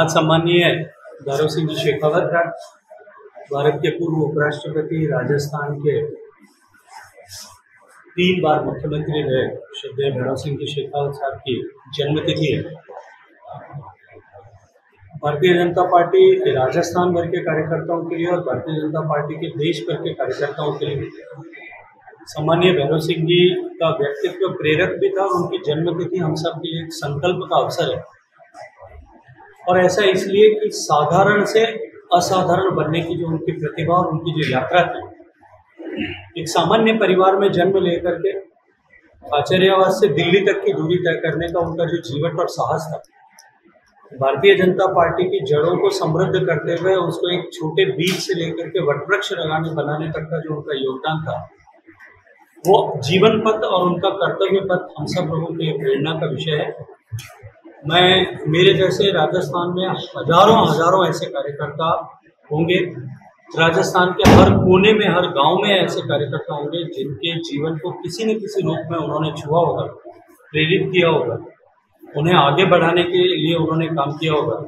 आज सम्माननीय भैरव सिंह शेखावत भारत के पूर्व उपराष्ट्रपति, राजस्थान के 3 बार मुख्यमंत्री रहे श्रद्धेय भैरव सिंह शेखावत साहब की जन्मतिथि है। भारतीय जनता पार्टी राजस्थान भर के कार्यकर्ताओं के लिए और भारतीय जनता पार्टी के देश भर के कार्यकर्ताओं के लिए सम्माननीय भैरव सिंह जी का व्यक्तित्व प्रेरक भी था। उनकी जन्मतिथि हम सब के लिए एक संकल्प का अवसर है, और ऐसा इसलिए कि साधारण से असाधारण बनने की जो उनकी प्रतिभा और उनकी जो यात्रा थी, एक सामान्य परिवार में जन्म लेकर के आचार्यवास से दिल्ली तक की दूरी तय करने का उनका जो जीवट और साहस था, भारतीय जनता पार्टी की जड़ों को समृद्ध करते हुए उसको एक छोटे बीज से लेकर के वटवृक्ष बनाने तक का जो उनका योगदान था, वो जीवन पथ और उनका कर्तव्य पथ हम सब लोगों के लिए प्रेरणा का विषय है। मेरे जैसे राजस्थान में हजारों ऐसे कार्यकर्ता होंगे, राजस्थान के हर कोने में, हर गांव में ऐसे कार्यकर्ता होंगे जिनके जीवन को किसी न किसी रूप में उन्होंने छुआ होगा, प्रेरित किया होगा, उन्हें आगे बढ़ाने के लिए उन्होंने काम किया होगा।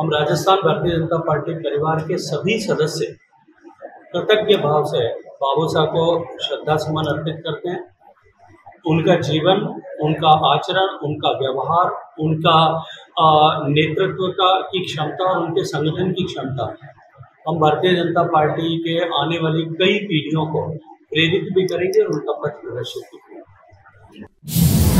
हम राजस्थान भारतीय जनता पार्टी परिवार के सभी सदस्य कृतज्ञ भाव से बाबू साहब को श्रद्धा सुमन अर्पित करते हैं। उनका जीवन, उनका आचरण, उनका व्यवहार, उनका नेतृत्व की क्षमता और उनके संगठन की क्षमता हम भारतीय जनता पार्टी के आने वाली कई पीढ़ियों को प्रेरित भी करेंगे और उनका पथ प्रदर्शित भी करेंगे।